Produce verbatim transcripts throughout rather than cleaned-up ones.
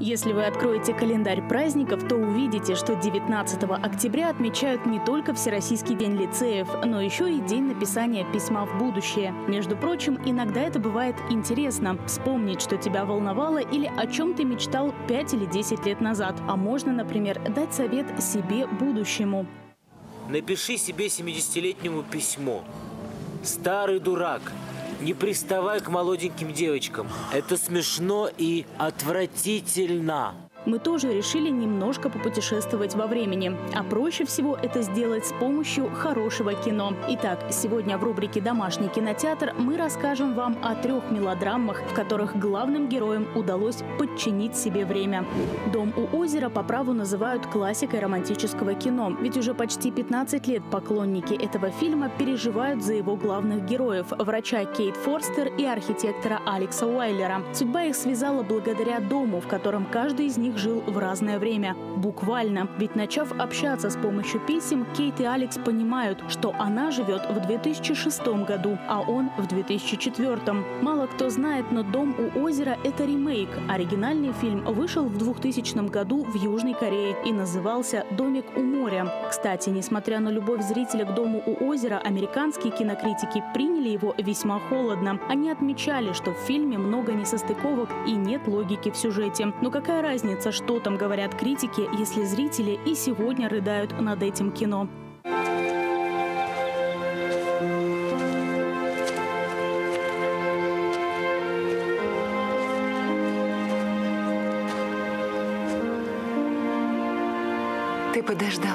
Если вы откроете календарь праздников, то увидите, что девятнадцатого октября отмечают не только Всероссийский день лицеев, но еще и день написания письма в будущее. Между прочим, иногда это бывает интересно – вспомнить, что тебя волновало или о чем ты мечтал пять или десять лет назад. А можно, например, дать совет себе будущему. Напиши себе семидесятилетнему письмо. Старый дурак. Не приставай к молоденьким девочкам. Это смешно и отвратительно. Мы тоже решили немножко попутешествовать во времени. А проще всего это сделать с помощью хорошего кино. Итак, сегодня в рубрике «Домашний кинотеатр» мы расскажем вам о трех мелодрамах, в которых главным героям удалось подчинить себе время. «Дом у озера» по праву называют классикой романтического кино. Ведь уже почти пятнадцать лет поклонники этого фильма переживают за его главных героев – врача Кейт Форстер и архитектора Алекса Уайлера. Судьба их связала благодаря дому, в котором каждый из них жил в разное время. Буквально. Ведь, начав общаться с помощью писем, Кейт и Алекс понимают, что она живет в две тысячи шестом году, а он в две тысячи четвёртом. Мало кто знает, но «Дом у озера» — это ремейк. Оригинальный фильм вышел в двухтысячном году в Южной Корее и назывался «Домик у моря». Кстати, несмотря на любовь зрителя к «Дому у озера», американские кинокритики приняли его весьма холодно. Они отмечали, что в фильме много несостыковок и нет логики в сюжете. Но какая разница, что там говорят критики, если зрители и сегодня рыдают над этим кино. Ты подождал.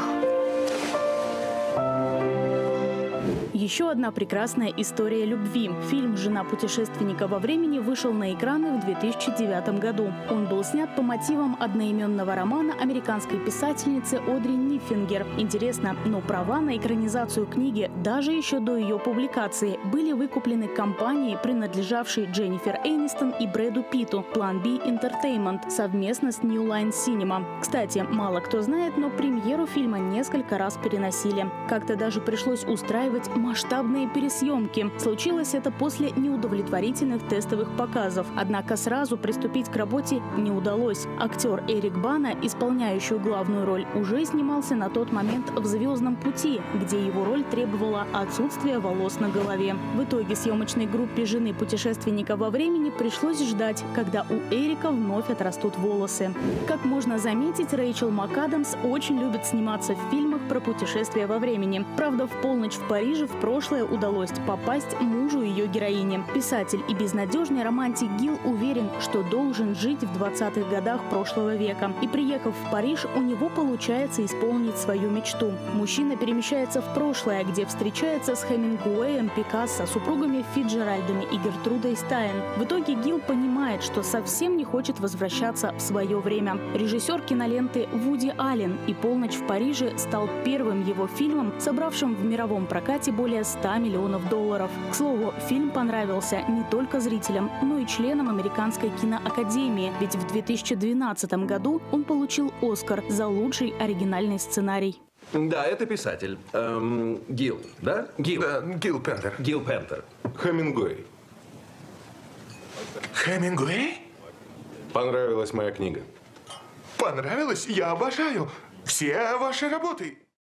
Еще одна прекрасная история любви. Фильм «Жена путешественника во времени» вышел на экраны в две тысячи девятом году. Он был снят по мотивам одноименного романа американской писательницы Одри Ниффингер. Интересно, но права на экранизацию книги даже еще до ее публикации были выкуплены компанией, принадлежавшей Дженнифер Энистон и Брэду Питту, Plan B Entertainment, совместно с New Line Cinema. Кстати, мало кто знает, но премьеру фильма несколько раз переносили. Как-то даже пришлось устраивать масштабную Масштабные пересъемки. Случилось это после неудовлетворительных тестовых показов. Однако сразу приступить к работе не удалось. Актер Эрик Бана, исполняющий главную роль, уже снимался на тот момент в «Звездном пути», где его роль требовала отсутствия волос на голове. В итоге съемочной группе «Жены путешественника во времени» пришлось ждать, когда у Эрика вновь отрастут волосы. Как можно заметить, Рэйчел МакАдамс очень любит сниматься в фильмах про путешествия во времени. Правда, в «Полночь в Париже» в прошлое удалось попасть мужу ее героини. Писатель и безнадежный романтик Гил уверен, что должен жить в двадцатых годах прошлого века. И, приехав в Париж, у него получается исполнить свою мечту. Мужчина перемещается в прошлое, где встречается с Хемингуэем, Пикассо, супругами Фицджеральдами и Гертрудой Стайн. В итоге Гил понимает, что совсем не хочет возвращаться в свое время. Режиссер киноленты Вуди Аллен, и «Полночь в Париже» стал первым его фильмом, собравшим в мировом прокате более более ста миллионов долларов. К слову, фильм понравился не только зрителям, но и членам Американской киноакадемии, ведь в две тысячи двенадцатом году он получил «Оскар» за лучший оригинальный сценарий. Да, это писатель. Эм, Гил, да? Гил. Да, Гил Пентер. Гил Пентер. Хемингуэй. Хемингуэй? Понравилась моя книга. Понравилась? Я обожаю все ваши работы.